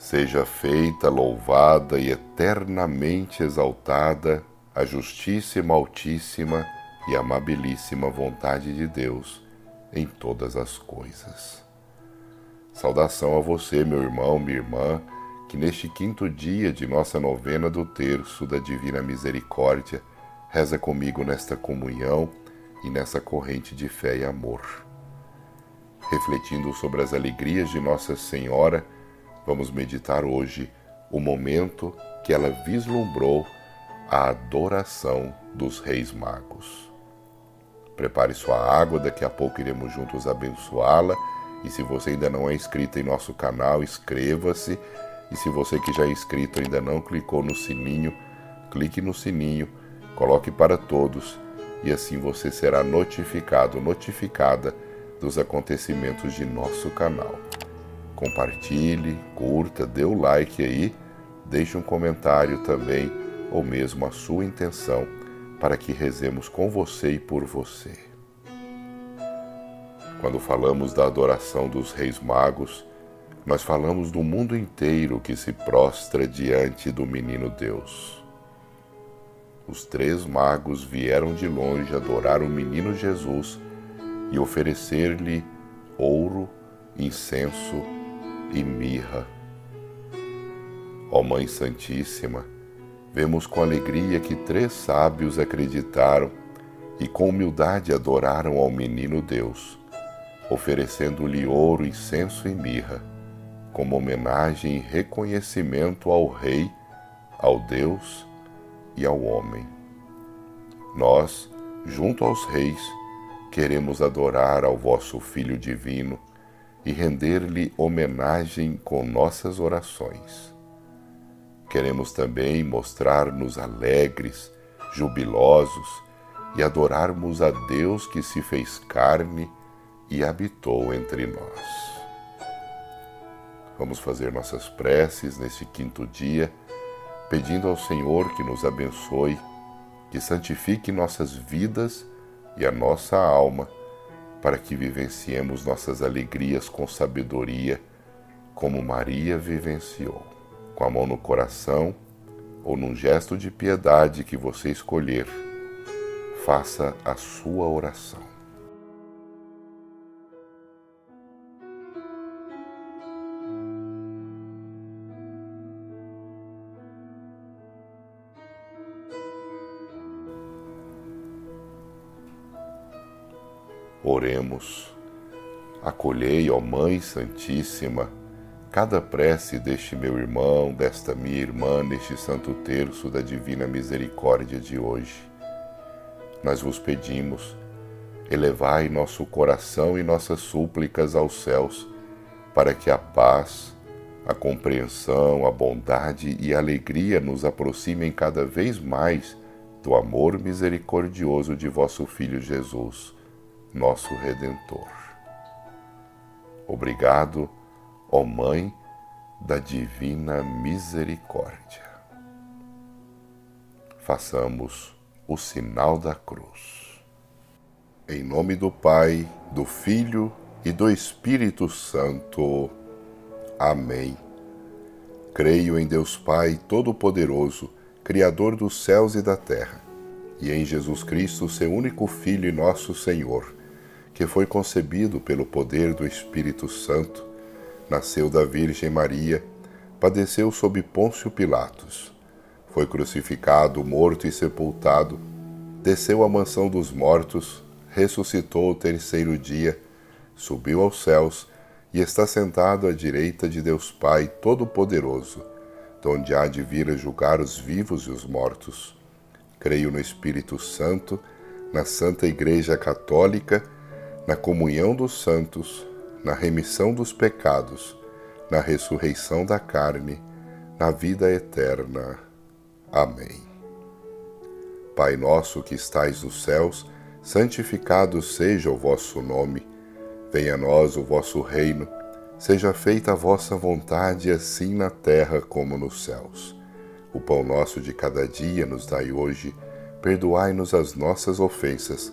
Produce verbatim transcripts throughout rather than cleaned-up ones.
Seja feita, louvada e eternamente exaltada a justíssima, altíssima e amabilíssima vontade de Deus em todas as coisas. Saudação a você, meu irmão, minha irmã, que neste quinto dia de nossa novena do Terço da Divina Misericórdia reza comigo nesta comunhão e nessa corrente de fé e amor. Refletindo sobre as alegrias de Nossa Senhora, vamos meditar hoje o momento que ela vislumbrou a adoração dos Reis Magos. Prepare sua água, daqui a pouco iremos juntos abençoá-la. E se você ainda não é inscrito em nosso canal, inscreva-se. E se você que já é inscrito ainda não clicou no sininho, clique no sininho, coloque para todos e assim você será notificado, notificada dos acontecimentos de nosso canal. Compartilhe, curta, dê o like aí, deixe um comentário também ou mesmo a sua intenção para que rezemos com você e por você. Quando falamos da adoração dos Reis Magos, nós falamos do mundo inteiro que se prostra diante do Menino Deus. Os três magos vieram de longe adorar o Menino Jesus e oferecer-lhe ouro, incenso e mirra. Ó Mãe Santíssima, vemos com alegria que três sábios acreditaram e com humildade adoraram ao Menino Deus, oferecendo-lhe ouro, incenso e mirra, como homenagem e reconhecimento ao Rei, ao Deus e ao homem. Nós, junto aos reis, queremos adorar ao vosso Filho Divino e render-lhe homenagem com nossas orações. Queremos também mostrar-nos alegres, jubilosos e adorarmos a Deus que se fez carne e habitou entre nós. Vamos fazer nossas preces nesse quinto dia, pedindo ao Senhor que nos abençoe, que santifique nossas vidas e a nossa alma, para que vivenciemos nossas alegrias com sabedoria, como Maria vivenciou. Com a mão no coração ou num gesto de piedade que você escolher, faça a sua oração. Oremos. Acolhei, ó Mãe Santíssima, cada prece deste meu irmão, desta minha irmã, neste santo terço da Divina Misericórdia de hoje. Nós vos pedimos, elevai nosso coração e nossas súplicas aos céus, para que a paz, a compreensão, a bondade e a alegria nos aproximem cada vez mais do amor misericordioso de vosso Filho Jesus, nosso Redentor. Obrigado, ó Mãe da Divina Misericórdia. Façamos o sinal da cruz. Em nome do Pai, do Filho e do Espírito Santo. Amém. Creio em Deus Pai Todo-Poderoso, Criador dos céus e da terra, e em Jesus Cristo, seu único Filho e nosso Senhor, que foi concebido pelo poder do Espírito Santo, nasceu da Virgem Maria, padeceu sob Pôncio Pilatos, foi crucificado, morto e sepultado, desceu à mansão dos mortos, ressuscitou ao terceiro dia, subiu aos céus e está sentado à direita de Deus Pai Todo-Poderoso, donde há de vir a julgar os vivos e os mortos. Creio no Espírito Santo, na Santa Igreja Católica, na comunhão dos santos, na remissão dos pecados, na ressurreição da carne, na vida eterna. Amém. Pai nosso que estais nos céus, santificado seja o vosso nome. Venha a nós o vosso reino. Seja feita a vossa vontade, assim na terra como nos céus. O pão nosso de cada dia nos dai hoje. Perdoai-nos as nossas ofensas,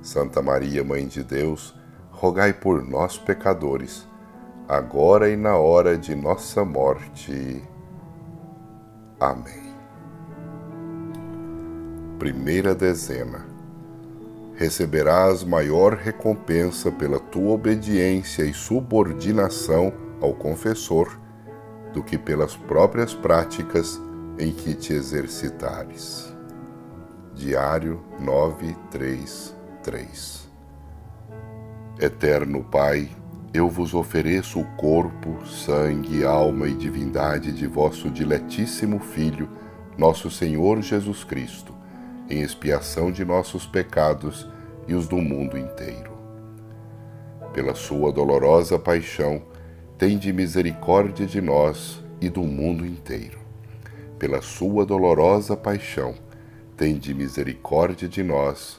Santa Maria, Mãe de Deus, rogai por nós, pecadores, agora e na hora de nossa morte. Amém. Primeira dezena. Receberás maior recompensa pela tua obediência e subordinação ao confessor do que pelas próprias práticas em que te exercitares. Diário nove, três, três. Eterno Pai, eu vos ofereço o corpo, sangue, alma e divindade de vosso diletíssimo Filho, nosso Senhor Jesus Cristo, em expiação de nossos pecados e os do mundo inteiro. Pela sua dolorosa paixão, tende misericórdia de nós e do mundo inteiro. Pela sua dolorosa paixão, tende misericórdia de nós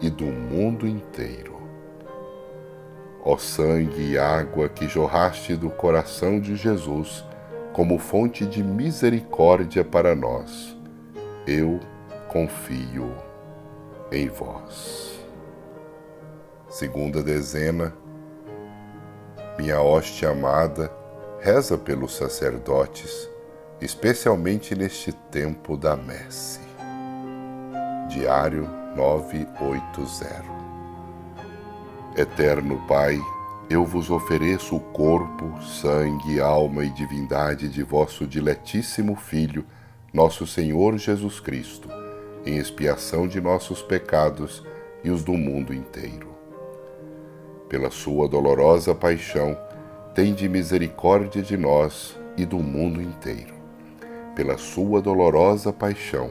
e do mundo inteiro. Ó sangue e água que jorraste do coração de Jesus, como fonte de misericórdia para nós, eu confio em vós. Segunda dezena. Minha hóstia amada, reza pelos sacerdotes, especialmente neste tempo da messe. Diário novecentos e oitenta. Eterno Pai, eu vos ofereço o corpo, sangue, alma e divindade de vosso diletíssimo Filho, nosso Senhor Jesus Cristo, em expiação de nossos pecados e os do mundo inteiro. Pela sua dolorosa paixão, tende misericórdia de nós e do mundo inteiro. Pela sua dolorosa paixão,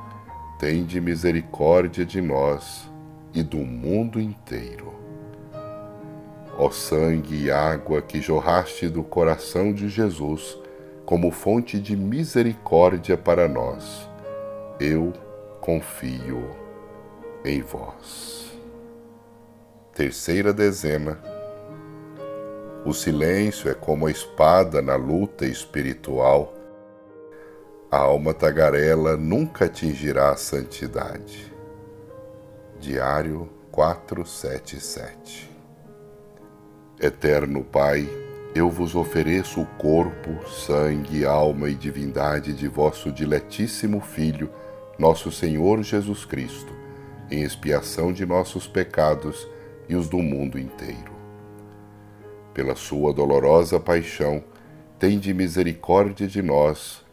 tende misericórdia de nós e do mundo inteiro. Ó sangue e água que jorraste do coração de Jesus, como fonte de misericórdia para nós, eu confio em vós. Terceira dezena. O silêncio é como a espada na luta espiritual. A alma tagarela nunca atingirá a santidade. Diário quatrocentos e setenta e sete. Eterno Pai, eu vos ofereço o corpo, sangue, alma e divindade de vosso diletíssimo Filho, nosso Senhor Jesus Cristo, em expiação de nossos pecados e os do mundo inteiro. Pela sua dolorosa paixão, tende misericórdia de nós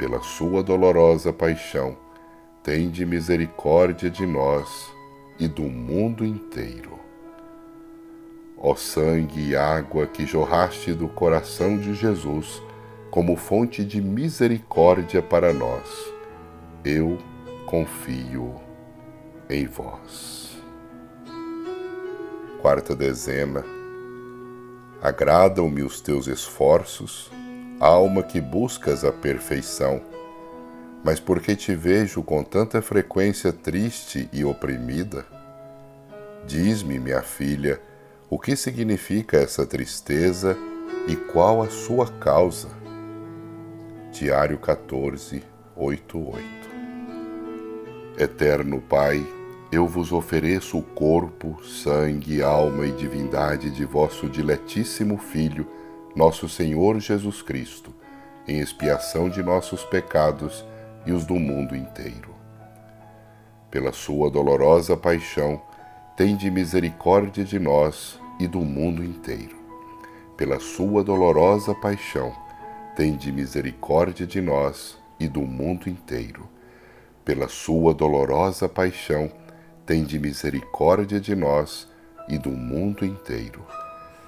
Pela sua dolorosa paixão, tende misericórdia de nós e do mundo inteiro. Ó sangue e água que jorraste do coração de Jesus, como fonte de misericórdia para nós, eu confio em vós. Quarta dezena. Agradam-me os teus esforços, alma que buscas a perfeição, mas porque te vejo com tanta frequência triste e oprimida? Diz-me, minha filha, o que significa essa tristeza e qual a sua causa? Diário quatorze, oito, oito. Eterno Pai, eu vos ofereço o corpo, sangue, alma e divindade de vosso diletíssimo Filho, nosso Senhor Jesus Cristo, em expiação de nossos pecados e os do mundo inteiro. Pela sua dolorosa paixão, tende misericórdia de nós e do mundo inteiro. Pela sua dolorosa paixão, tende misericórdia de nós e do mundo inteiro. Pela sua dolorosa paixão, tende misericórdia de nós e do mundo inteiro.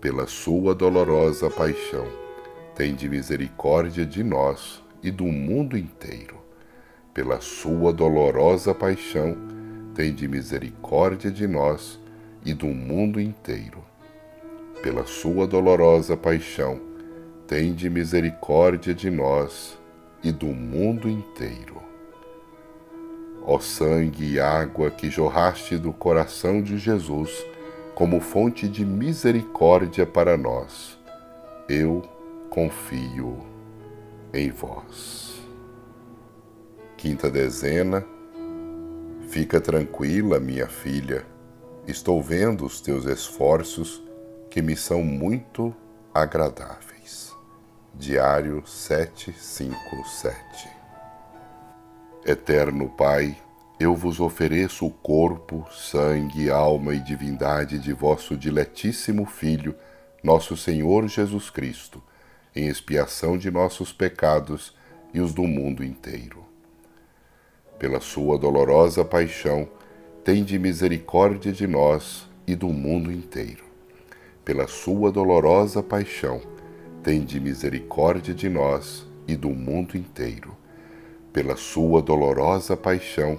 Pela sua dolorosa paixão, tende misericórdia de nós e do mundo inteiro. Pela sua dolorosa paixão, tende misericórdia de nós e do mundo inteiro. Pela sua dolorosa paixão, tende misericórdia de nós e do mundo inteiro. Ó sangue e água que jorraste do coração de Jesus, como fonte de misericórdia para nós, eu confio em vós. Quinta dezena. Fica tranquila, minha filha, estou vendo os teus esforços que me são muito agradáveis. Diário setecentos e cinquenta e sete. Eterno Pai, eu vos ofereço o corpo, sangue, alma e divindade de vosso diletíssimo Filho, nosso Senhor Jesus Cristo, em expiação de nossos pecados e os do mundo inteiro. Pela sua dolorosa paixão, tende misericórdia de nós e do mundo inteiro. Pela sua dolorosa paixão, tende misericórdia de nós e do mundo inteiro. Pela sua dolorosa paixão,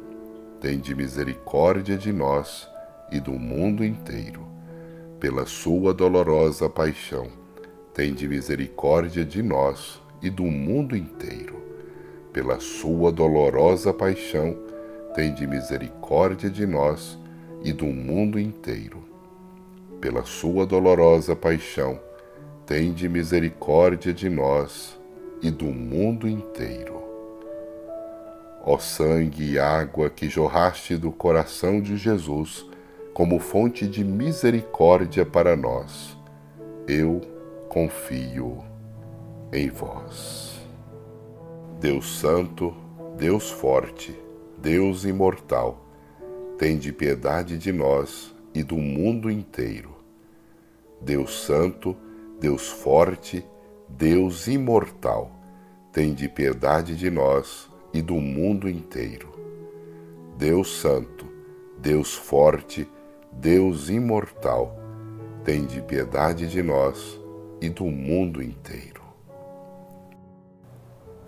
tende misericórdia de nós e do mundo inteiro. Pela sua dolorosa paixão, tende misericórdia de nós e do mundo inteiro. Pela sua dolorosa paixão, tende misericórdia de nós e do mundo inteiro. Pela sua dolorosa paixão, tende misericórdia de nós e do mundo inteiro. Ó sangue e água que jorraste do coração de Jesus como fonte de misericórdia para nós, eu confio em vós. Deus Santo, Deus Forte, Deus Imortal, tende piedade de nós e do mundo inteiro. Deus Santo, Deus Forte, Deus Imortal, tende piedade de nós e do mundo inteiro. Deus Santo, Deus Forte, Deus Imortal, tende piedade de nós e do mundo inteiro.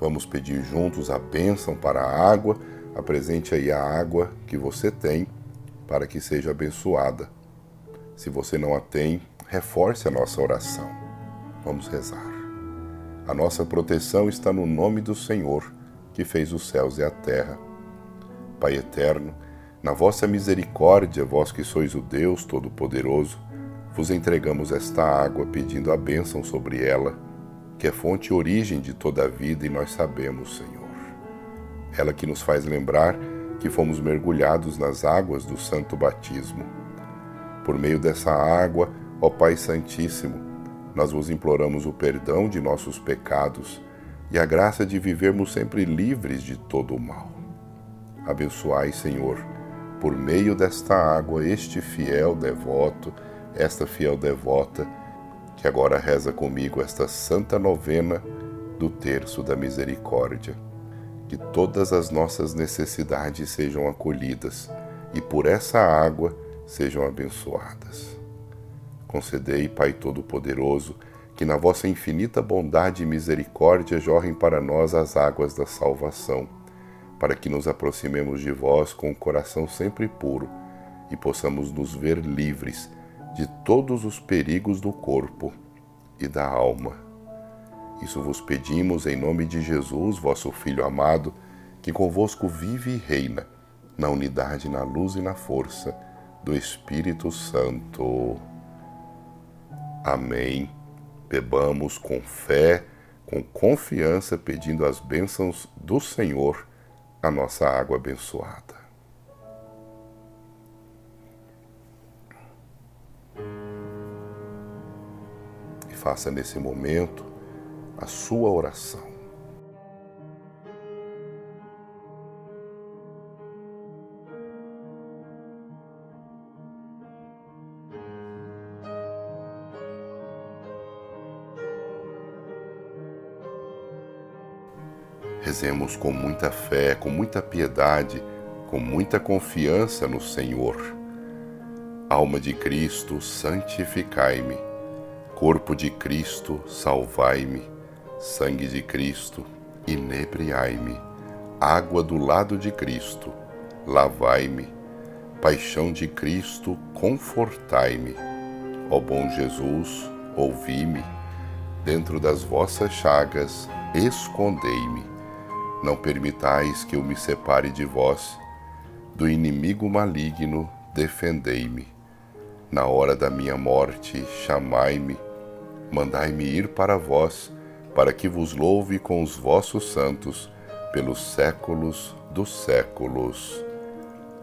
Vamos pedir juntos a bênção para a água. Apresente aí a água que você tem para que seja abençoada. Se você não a tem, reforce a nossa oração. Vamos rezar. A nossa proteção está no nome do Senhor, que fez os céus e a terra. Pai eterno, na vossa misericórdia, vós que sois o Deus Todo-Poderoso, vos entregamos esta água pedindo a bênção sobre ela, que é fonte e origem de toda a vida, e nós sabemos, Senhor. Ela que nos faz lembrar que fomos mergulhados nas águas do santo batismo. Por meio dessa água, ó Pai Santíssimo, nós vos imploramos o perdão de nossos pecados e a graça de vivermos sempre livres de todo o mal. Abençoai, Senhor, por meio desta água, este fiel devoto, esta fiel devota, que agora reza comigo esta santa novena do Terço da Misericórdia. Que todas as nossas necessidades sejam acolhidas e por essa água sejam abençoadas. Concedei, Pai Todo-Poderoso, que na vossa infinita bondade e misericórdia jorrem para nós as águas da salvação, para que nos aproximemos de vós com o coração sempre puro e possamos nos ver livres de todos os perigos do corpo e da alma. Isso vos pedimos em nome de Jesus, vosso Filho amado, que convosco vive e reina, na unidade, na luz e na força do Espírito Santo. Amém. Bebamos com fé, com confiança, pedindo as bênçãos do Senhor, a nossa água abençoada. E faça nesse momento a sua oração. Rezemos com muita fé, com muita piedade, com muita confiança no Senhor. Alma de Cristo, santificai-me. Corpo de Cristo, salvai-me. Sangue de Cristo, inebriai-me. Água do lado de Cristo, lavai-me. Paixão de Cristo, confortai-me. Ó bom Jesus, ouvi-me. Dentro das vossas chagas, escondei-me. Não permitais que eu me separe de vós, do inimigo maligno, defendei-me. Na hora da minha morte, chamai-me, mandai-me ir para vós, para que vos louve com os vossos santos, pelos séculos dos séculos.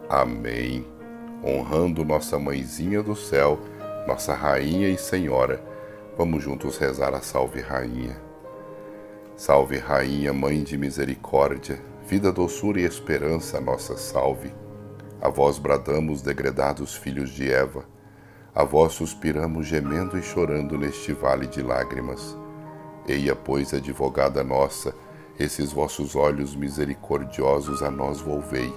Amém. Honrando nossa Mãezinha do Céu, nossa Rainha e Senhora, vamos juntos rezar a Salve Rainha. Salve, Rainha, Mãe de Misericórdia, vida, doçura e esperança, nossa salve. A vós bradamos, degredados filhos de Eva. A vós suspiramos, gemendo e chorando neste vale de lágrimas. Eia, pois, advogada nossa, esses vossos olhos misericordiosos a nós volvei.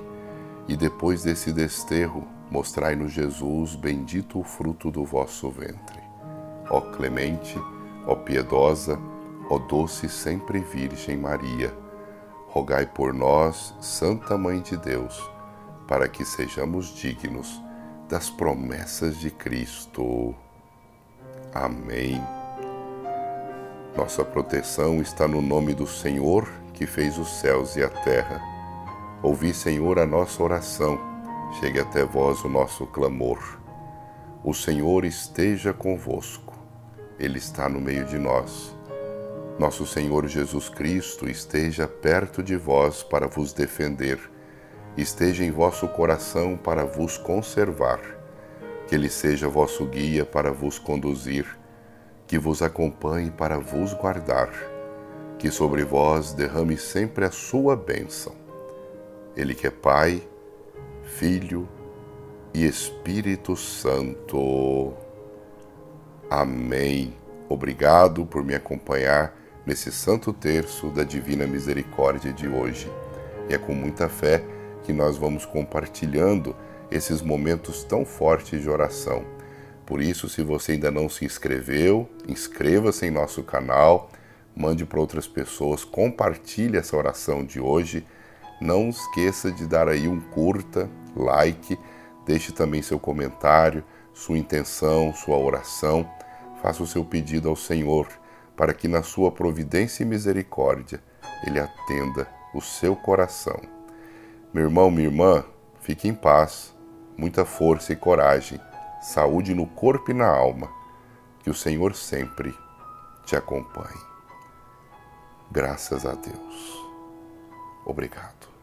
E depois desse desterro, mostrai-nos Jesus, bendito o fruto do vosso ventre. Ó clemente, ó piedosa, ó doce sempre Virgem Maria, rogai por nós, Santa Mãe de Deus, para que sejamos dignos das promessas de Cristo. Amém. Nossa proteção está no nome do Senhor, que fez os céus e a terra. Ouvi, Senhor, a nossa oração, chegue até vós o nosso clamor. O Senhor esteja convosco, Ele está no meio de nós. Nosso Senhor Jesus Cristo esteja perto de vós para vos defender, esteja em vosso coração para vos conservar, que Ele seja vosso guia para vos conduzir, que vos acompanhe para vos guardar, que sobre vós derrame sempre a sua bênção. Ele que é Pai, Filho e Espírito Santo. Amém. Obrigado por me acompanhar nesse Santo Terço da Divina Misericórdia de hoje. E é com muita fé que nós vamos compartilhando esses momentos tão fortes de oração. Por isso, se você ainda não se inscreveu, inscreva-se em nosso canal, mande para outras pessoas, compartilhe essa oração de hoje. Não esqueça de dar aí um curta, like, deixe também seu comentário, sua intenção, sua oração. Faça o seu pedido ao Senhor, para que na sua providência e misericórdia, Ele atenda o seu coração. Meu irmão, minha irmã, fique em paz, muita força e coragem, saúde no corpo e na alma, que o Senhor sempre te acompanhe. Graças a Deus. Obrigado.